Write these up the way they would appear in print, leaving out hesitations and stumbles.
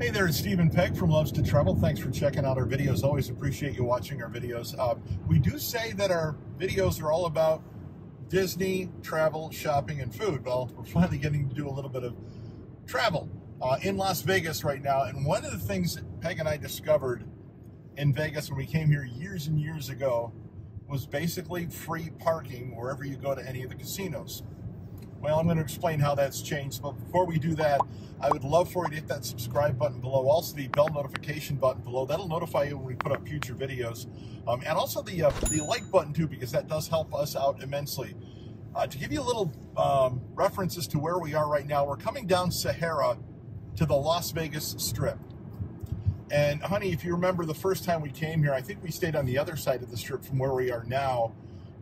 Hey there, it's Stephen Pegg from Loves to Travel. Thanks for checking out our videos. Always appreciate you watching our videos. We do say that our videos are all about Disney, travel, shopping, and food. Well, we're finally getting to do a little bit of travel in Las Vegas right now. And one of the things that Peg and I discovered in Vegas when we came here years and years ago was basically free parking wherever you go to any of the casinos. Well, I'm going to explain how that's changed, but before we do that, I would love for you to hit that subscribe button below, also the bell notification button below. That'll notify you when we put up future videos, and also the like button too, because that does help us out immensely. To give you a little reference as to where we are right now, we're coming down Sahara to the Las Vegas Strip. And honey, if you remember the first time we came here, I think we stayed on the other side of the Strip from where we are now,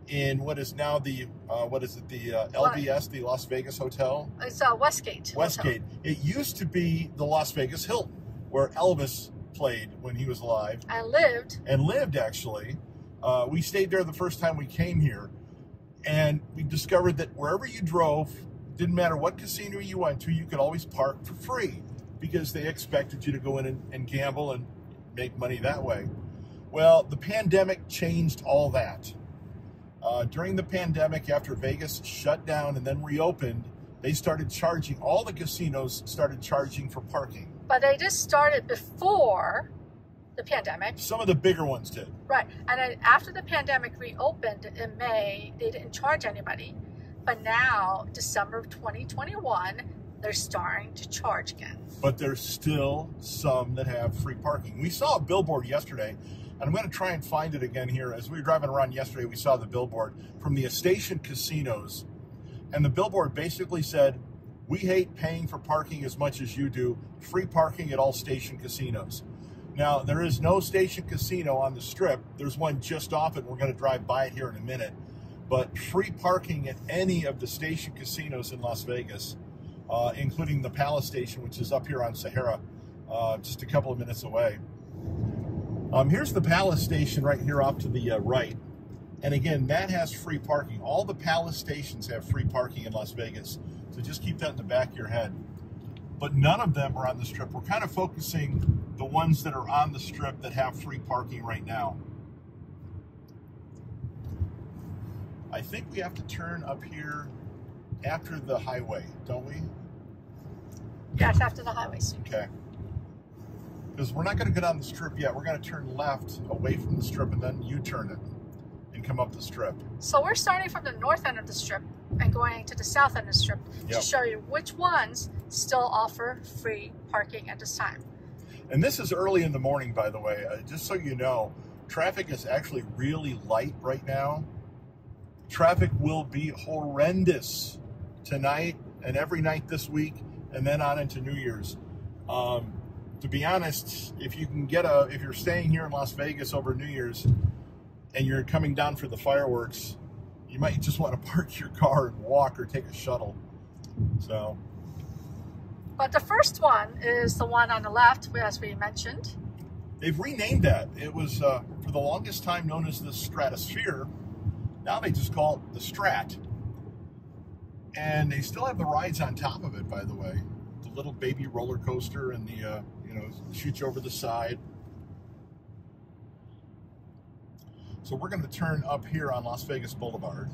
in what is now the, what is it, the LVS, the Las Vegas Hotel? It's Westgate. Westgate. It used to be the Las Vegas Hilton, where Elvis played when he was alive. And lived. And lived, actually. We stayed there the first time we came here, and we discovered that wherever you drove, didn't matter what casino you went to, you could always park for free, because they expected you to go in and gamble and make money that way. Well, the pandemic changed all that. During the pandemic, after Vegas shut down and then reopened, they started charging, all the casinos started charging for parking. But they just started before the pandemic. Some of the bigger ones did. Right. And then after the pandemic reopened in May, they didn't charge anybody. But now, December of 2021, they're starting to charge again. But there's still some that have free parking. We saw a billboard yesterday, and I'm going to try and find it again here. As we were driving around yesterday, we saw the billboard from the Station Casinos. And the billboard basically said, we hate paying for parking as much as you do. Free parking at all Station Casinos. Now, there is no Station Casino on the Strip. There's one just off it. We're going to drive by it here in a minute. But free parking at any of the Station Casinos in Las Vegas, including the Palace Station, which is up here on Sahara, just a couple of minutes away. Here's the Palace Station right here off to the right. And again, that has free parking. All the Palace Stations have free parking in Las Vegas. So just keep that in the back of your head. But none of them are on the Strip. We're kind of focusing the ones that are on the Strip that have free parking right now. I think we have to turn up here after the highway, don't we? Yes, after the highway. Okay. Because we're not going to go down the Strip yet. We're going to turn left away from the Strip and then U-turn it and come up the Strip. So we're starting from the north end of the Strip and going to the south end of the Strip to show you which ones still offer free parking at this time. And this is early in the morning, by the way. Just so you know, traffic is actually really light right now. Traffic will be horrendous tonight and every night this week and then on into New Year's. To be honest, if you can get a, if you're staying here in Las Vegas over New Year's and you're coming down for the fireworks, you might just want to park your car and walk or take a shuttle. So. But the first one is the one on the left, as we mentioned. They've renamed that. It was for the longest time known as the Stratosphere. Now they just call it the Strat. And they still have the rides on top of it, by the way. The little baby roller coaster and the, you know, shoot you over the side. So we're going to turn up here on Las Vegas Boulevard.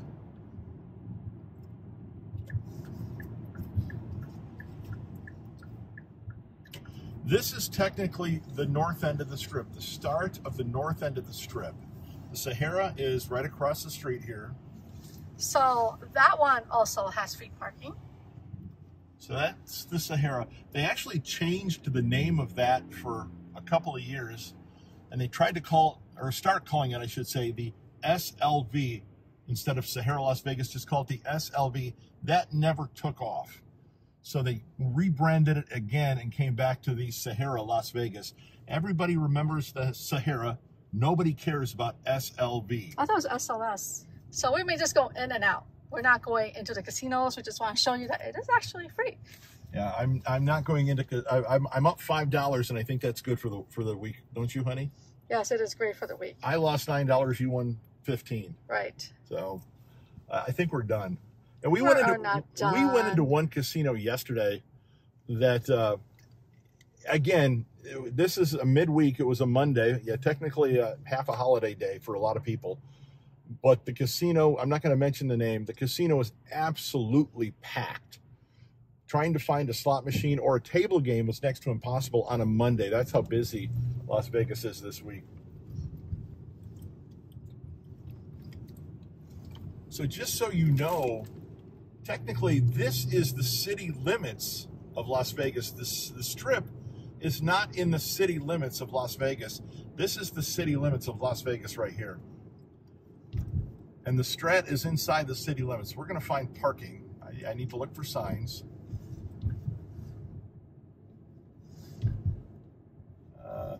This is technically the north end of the Strip, the start of the north end of the Strip. The Sahara is right across the street here. So that one also has free parking. So that's the Sahara. They actually changed the name of that for a couple of years, and they tried to call, or start calling it, I should say, the SLV. Instead of Sahara Las Vegas, just call it the SLV. That never took off. So they rebranded it again and came back to the Sahara Las Vegas. Everybody remembers the Sahara. Nobody cares about SLV. I thought it was SLS. So we may just go in and out. We're not going into the casinos. We just want to show you that it is actually free. Yeah, I'm not going into. I'm up $5, and I think that's good for the week, don't you, honey? Yes, it is great for the week. I lost $9. You won $15. Right. So, I think we're done. And we went into one casino yesterday that again, this is a midweek. It was a Monday. Yeah, technically half a holiday day for a lot of people. But the casino, I'm not going to mention the name, the casino was absolutely packed. Trying to find a slot machine or a table game was next to impossible on a Monday. That's how busy Las Vegas is this week. So just so you know, technically this is the city limits of Las Vegas. The Strip is not in the city limits of Las Vegas. This is the city limits of Las Vegas right here. And the Strat is inside the city limits. We're going to find parking. I need to look for signs.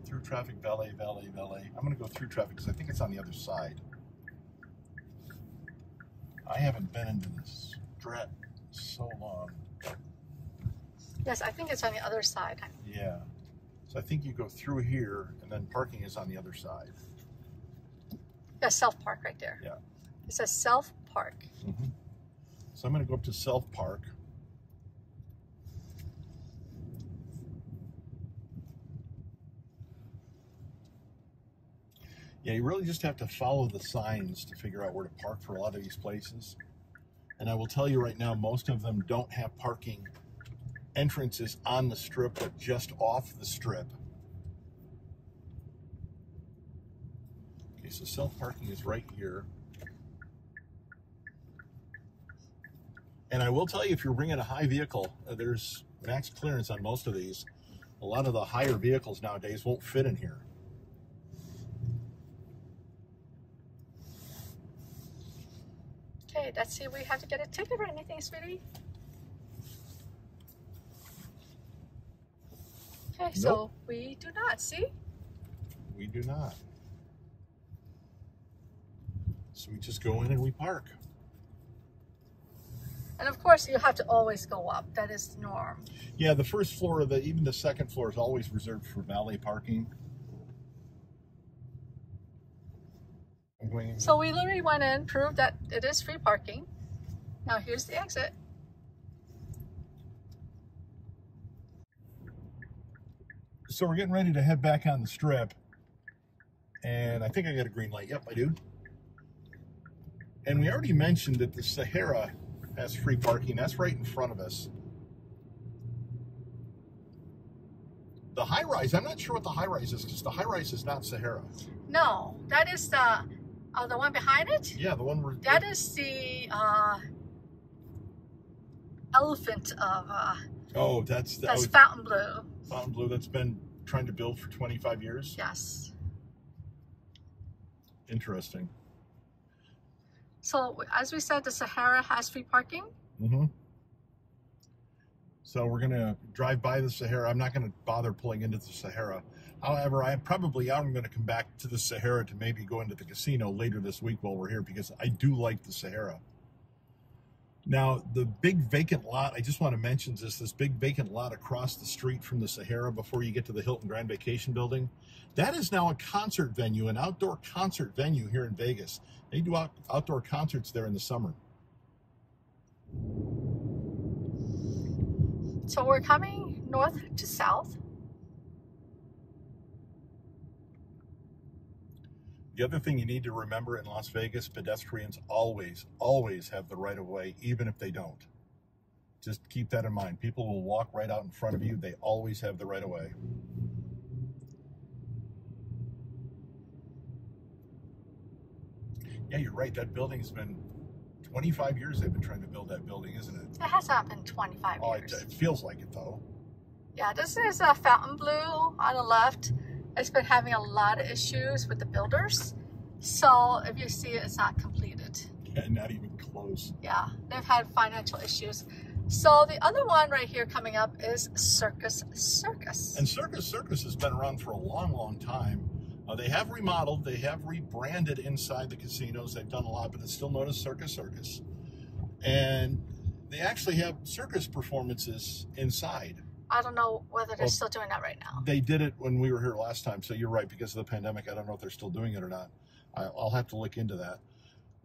Through traffic, valet. I'm going to go through traffic because I think it's on the other side. I haven't been into this Strat so long. Yes, I think it's on the other side. Yeah. So I think you go through here, and then parking is on the other side. Yeah, self-park right there. Yeah. It says self-park. Mm-hmm. So I'm going to go up to self-park. Yeah, you really just have to follow the signs to figure out where to park for a lot of these places. And I will tell you right now, most of them don't have parking entrances on the Strip, but just off the Strip. Okay, so self-parking is right here. And I will tell you, if you're bringing a high vehicle, there's max clearance on most of these. A lot of the higher vehicles nowadays won't fit in here. Okay, let's see if we have to get a ticket or anything, sweetie. Okay, nope. So we do not, see? We do not. So we just go in and we park. And of course, you have to always go up. That is the norm. Yeah, the first floor, even the second floor is always reserved for valet parking. So we literally went in, proved that it is free parking. Now here's the exit. So we're getting ready to head back on the Strip, and I think I got a green light. Yep, I do. And we already mentioned that the Sahara has free parking. That's right in front of us. The high rise, I'm not sure what the high rise is, because the high rise is not Sahara. No, that is the one behind it? Yeah, the one we're... That is the elephant of... oh, that's... That's Fontainebleau. Fontainebleau, that's been trying to build for 25 years? Yes. Interesting. So, as we said, the Sahara has free parking. Mm-hmm. So we're going to drive by the Sahara. I'm not going to bother pulling into the Sahara. However, I'm going to come back to the Sahara to maybe go into the casino later this week while we're here, because I do like the Sahara. Now, the big vacant lot, I just want to mention this big vacant lot across the street from the Sahara before you get to the Hilton Grand Vacation Building. That is now a concert venue, an outdoor concert venue here in Vegas. They do outdoor concerts there in the summer. So we're coming north to south. The other thing you need to remember in Las Vegas, pedestrians always have the right of way, even if they don't. Just keep that in mind. People will walk right out in front of you. They always have the right of way. Yeah, you're right. That building's been 25 years they've been trying to build that building, isn't it? It has not been 25 years. It feels like it, though. Yeah, this is Fontainebleau on the left. It's been having a lot of issues with the builders. So if you see it, it's not completed. Yeah, not even close. Yeah, they've had financial issues. So the other one right here coming up is Circus Circus. And Circus Circus has been around for a long, long time. They have remodeled, they have rebranded inside the casinos. They've done a lot, but it's still known as Circus Circus. And they actually have circus performances inside. I don't know whether they're still doing that right now. They did it when we were here last time, so you're right, because of the pandemic. I don't know if they're still doing it or not. I'll have to look into that.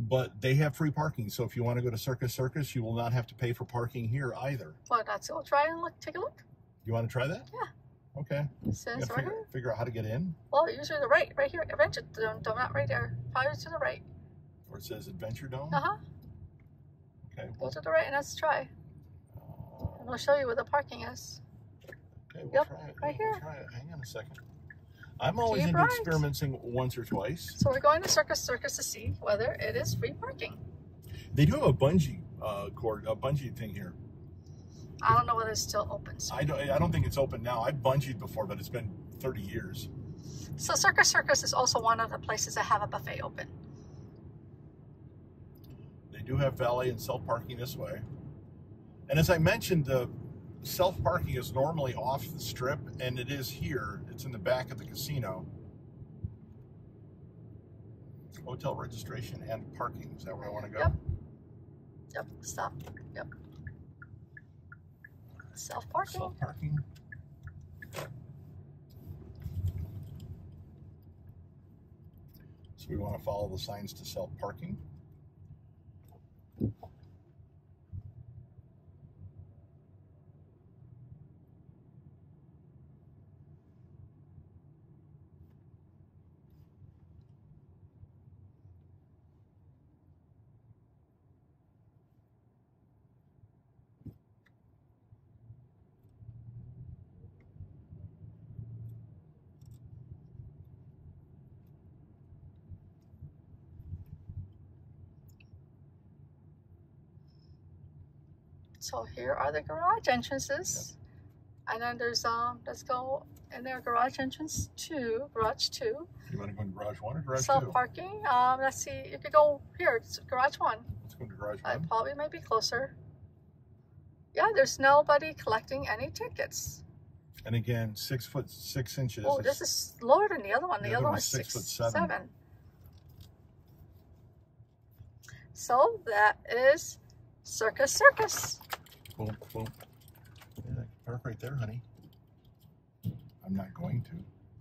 But they have free parking, so if you want to go to Circus Circus, you will not have to pay for parking here either. Well, that's cool. Try and take a look. You want to try that? Yeah. Okay. Says figure out how to get in? Well, usually the right here, Adventure Dome, not right there. Probably to the right. Where it says Adventure Dome? Uh-huh. Okay. Well, go to the right and let's try. And we'll show you where the parking is. Okay, we'll try it. Right here. We'll try it. Hang on a second. I'm always into experimenting once or twice. So we're going to Circus Circus to see whether it is free parking. They do have a bungee cord, a bungee thing here. I don't know whether it's still open. So I don't think it's open now. I've bungeed before, but it's been 30 years. So Circus Circus is also one of the places that have a buffet open. They do have valet and self-parking this way. And as I mentioned, the self-parking is normally off the strip, and it is here. It's in the back of the casino. Hotel registration and parking. Is that where I want to go? Yep. Yep. Stop. Yep. Self-parking. Self-parking. So we want to follow the signs to self-parking. So here are the garage entrances, and then there's let's go in there. Garage entrance 2, garage 2. You want to go in garage 1 or garage 2? Self parking. Let's see. You could go here. It's garage 1. Let's go to garage 1. Probably might be closer. Yeah, there's nobody collecting any tickets. And again, 6 foot 6 inches. Oh, this is lower than the other one. The other one is 6 foot 7. So that is Circus Circus. Boom, boom. Yeah, I can park right there, honey. I'm not going to.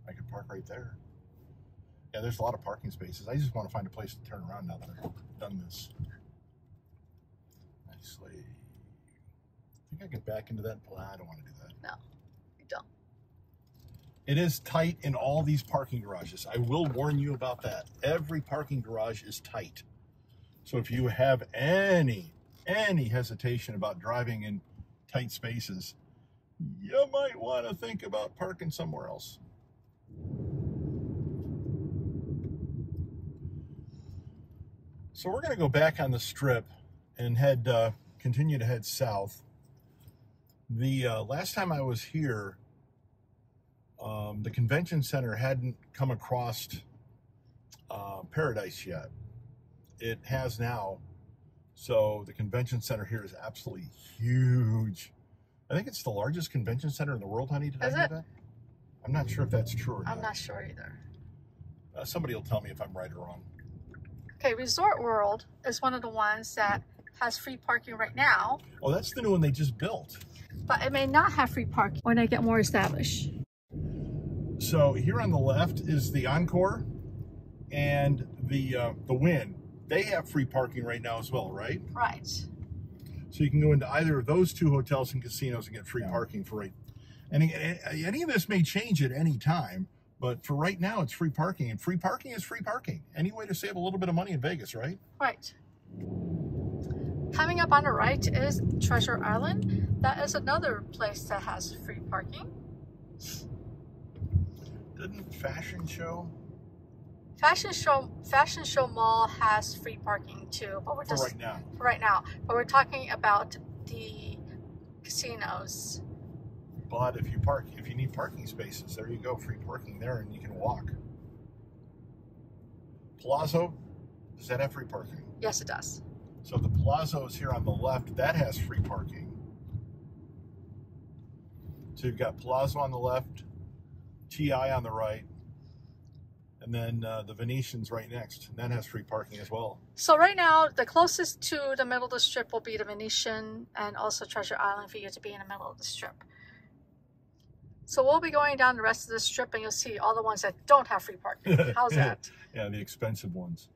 I can park right there. Yeah, there's a lot of parking spaces. I just want to find a place to turn around now that I've done this. Nicely. I think I can back into that. I don't want to do that. No, you don't. It is tight in all these parking garages. I will warn you about that. Every parking garage is tight. So if you have any hesitation about driving in tight spaces, you might want to think about parking somewhere else. So we're going to go back on the strip and head, continue to head south. The last time I was here, the convention center hadn't come across Paradise yet. It has now. So the convention center here is absolutely huge. I think it's the largest convention center in the world, honey. Did I hear that? I'm not sure if that's true or not. I'm not sure either. Somebody will tell me if I'm right or wrong. Okay, Resort World is one of the ones that has free parking right now. Oh, that's the new one they just built. But it may not have free parking when they get more established. So here on the left is the Encore and the Wynn. They have free parking right now as well, right? Right. So you can go into either of those two hotels and casinos and get free parking for right. Any of this may change at any time, but for right now, it's free parking. And free parking is free parking. Any way to save a little bit of money in Vegas, right? Right. Coming up on the right is Treasure Island. That is another place that has free parking. Didn't Fashion Show... Fashion Show Mall has free parking too, but we're just for right now. For right now, but we're talking about the casinos. But if you park, if you need parking spaces, there you go, free parking there, and you can walk. Palazzo, does that have free parking? Yes, it does. So the Palazzo is here on the left. That has free parking. So you've got Palazzo on the left, TI on the right. And then the Venetian's right next. And that has free parking as well. So right now, the closest to the middle of the strip will be the Venetian and also Treasure Island for you to be in the middle of the strip. So we'll be going down the rest of the strip and you'll see all the ones that don't have free parking. How's that? Yeah, the expensive ones.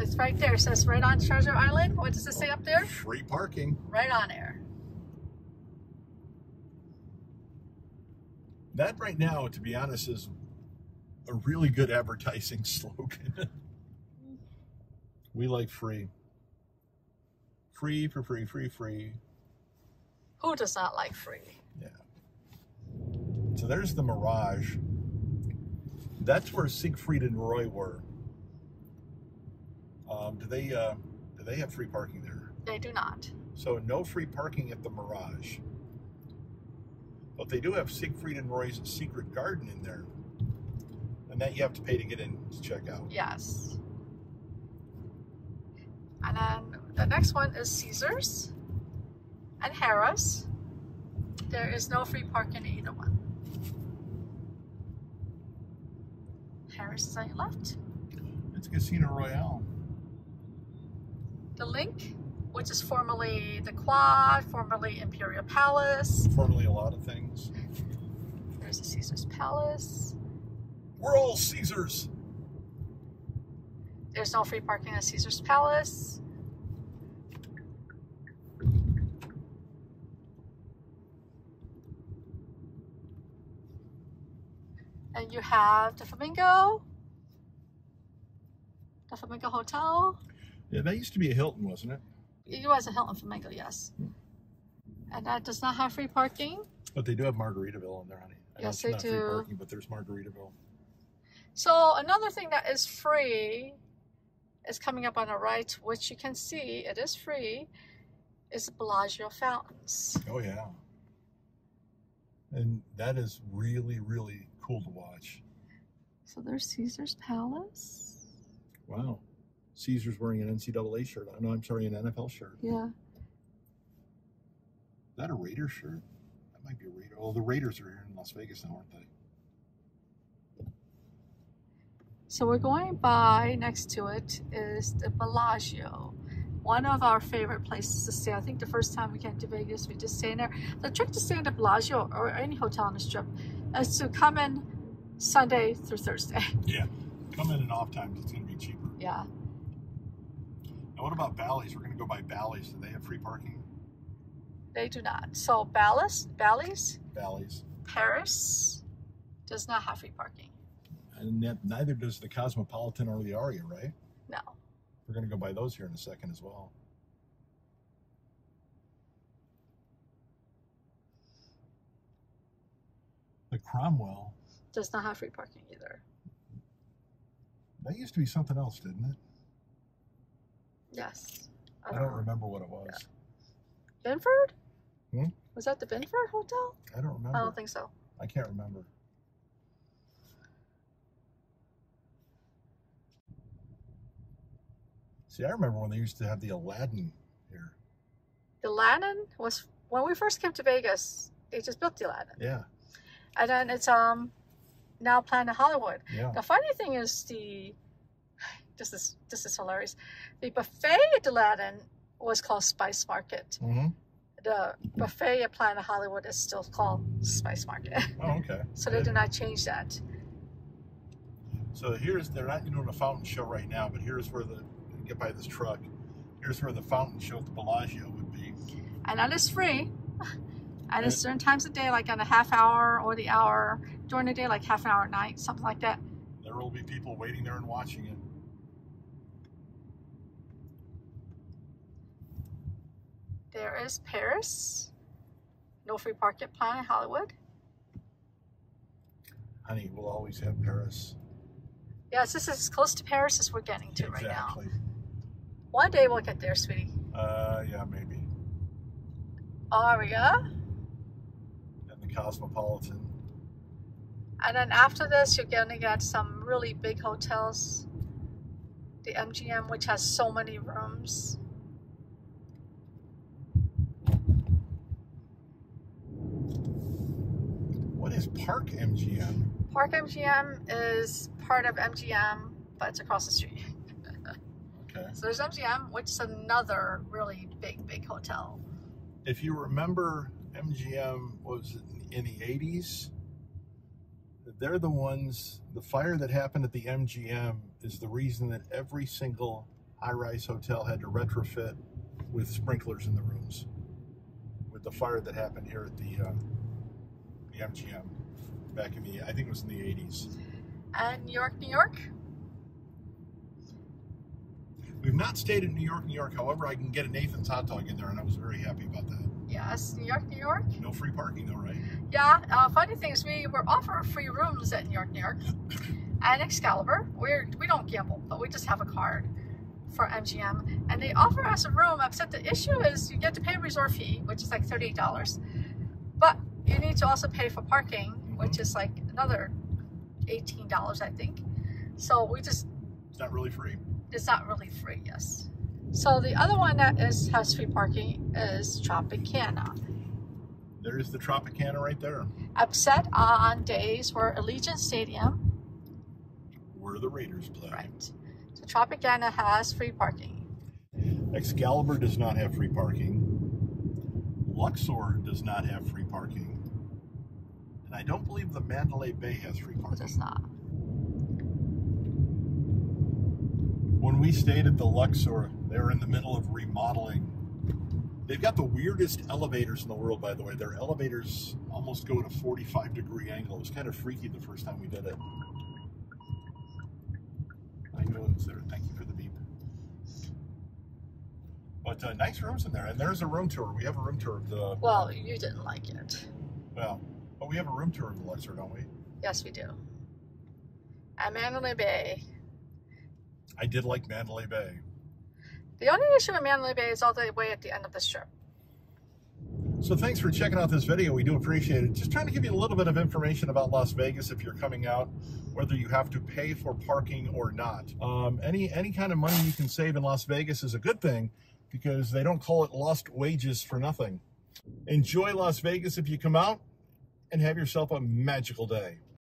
It's right there. It says right on Treasure Island. What does it say up there? Free parking. Right on there. That right now, to be honest, is a really good advertising slogan. We like free. Free for free, free, free. Who does not like free? Yeah. So there's the Mirage. That's where Siegfried and Roy were. Do they have free parking there? They do not. So no free parking at the Mirage. But they do have Siegfried and Roy's Secret Garden in there. And that you have to pay to get in to check out. Yes. And then the next one is Caesars and Harrah's. There is no free parking in either one. Harrah's is on your left. It's Casino Royale. The Link, which is formerly the Quad, formerly Imperial Palace. Formerly a lot of things. There's the Caesars Palace. We're all Caesars. There's no free parking at Caesars Palace. And you have the Flamingo. The Flamingo Hotel. Yeah, that used to be a Hilton, wasn't it? It was a Hilton Flamingo, yes. Hmm. And that does not have free parking. But they do have Margaritaville in there, honey. Yes, they do. Free parking, but there's Margaritaville. So another thing that is free is coming up on the right, which you can see, it is free, is Bellagio Fountains. Oh, yeah. And that is really, really cool to watch. So there's Caesar's Palace. Wow. Caesar's wearing an NCAA shirt. No, I'm sorry, an NFL shirt. Yeah. Is that a Raider shirt? That might be a Raider. Oh, the Raiders are here in Las Vegas now, aren't they? So we're going by, next to it is the Bellagio, one of our favorite places to stay. I think the first time we came to Vegas, we just stayed in there. The trick to stay in the Bellagio or any hotel on the Strip is to come in Sunday through Thursday. Yeah, come in and off times, it's gonna be cheaper. Yeah. Now what about Bally's? We're gonna go by Bally's. Do they have free parking? They do not. So Bally's. Paris does not have free parking. And yet neither does the Cosmopolitan or the Aria, right? No. We're going to go by those here in a second as well. The Cromwell does not have free parking either. That used to be something else, didn't it? Yes. I don't remember what it was. Yeah. Binford? Hmm? Was that the Binford Hotel? I don't remember. I don't think so. I can't remember. See, I remember when they used to have the Aladdin here. The Aladdin was, when we first came to Vegas, they just built the Aladdin. Yeah. And then it's now Planet Hollywood. Yeah. The funny thing is this is hilarious. The buffet at Aladdin was called Spice Market. Mm-hmm. The buffet at Planet Hollywood is still called Spice Market. Oh, okay. So they did not change that. So here's, they're not doing a fountain show right now, but here's where the, get by this truck, here's where the fountain show at the Bellagio would be, and that is free at certain times of day, like on a half hour or the hour during the day, like half an hour at night, something like that. There will be people waiting there and watching it. There is Paris, no free parking at Planet Hollywood. Honey, we'll always have Paris. Yes, this is as close to Paris as we're getting to right now. One day we'll get there, sweetie. Yeah, maybe. Aria. And the Cosmopolitan. And then after this, you're going to get some really big hotels. The MGM, which has so many rooms. What is Park MGM? Park MGM is part of MGM, but it's across the street. Okay. So there's MGM, which is another really big, big hotel. If you remember, MGM was in the 80s. They're the ones, the fire that happened at the MGM is the reason that every single high-rise hotel had to retrofit with sprinklers in the rooms, with the fire that happened here at the MGM. back in the, I think it was in the 80s. And New York, New York? We've not stayed in New York, New York. However, I can get a Nathan's hot dog in there, and I was very happy about that. Yes, New York, New York. No free parking though, right? Yeah, funny thing is we were offered free rooms at New York, New York. And Excalibur. We don't gamble, but we just have a card for MGM. And they offer us a room, except the issue is you get to pay a resort fee, which is like $38. But you need to also pay for parking, which is like another $18, I think. So we just... It's not really free. It's not really free, yes. So the other one that has free parking is Tropicana. There's the Tropicana right there. Upset on days where Allegiant Stadium... Where the Raiders play. Right. So Tropicana has free parking. Excalibur does not have free parking. Luxor does not have free parking. And I don't believe the Mandalay Bay has free parking. It does not. When we stayed at the Luxor, they were in the middle of remodeling. They've got the weirdest elevators in the world, by the way. Their elevators almost go at a 45-degree angle. It was kind of freaky the first time we did it. Thank you for the beep. But nice rooms in there. And there's a room tour. We have a room tour of the... Well, you didn't like it. Well, but we have a room tour of the Luxor, don't we? Yes, we do. At Mandalay Bay. I did like Mandalay Bay. The only issue with Mandalay Bay is all the way at the end of the strip. So thanks for checking out this video. We do appreciate it. Just trying to give you a little bit of information about Las Vegas if you're coming out, whether you have to pay for parking or not. Any kind of money you can save in Las Vegas is a good thing because they don't call it lost wages for nothing. Enjoy Las Vegas if you come out, and have yourself a magical day.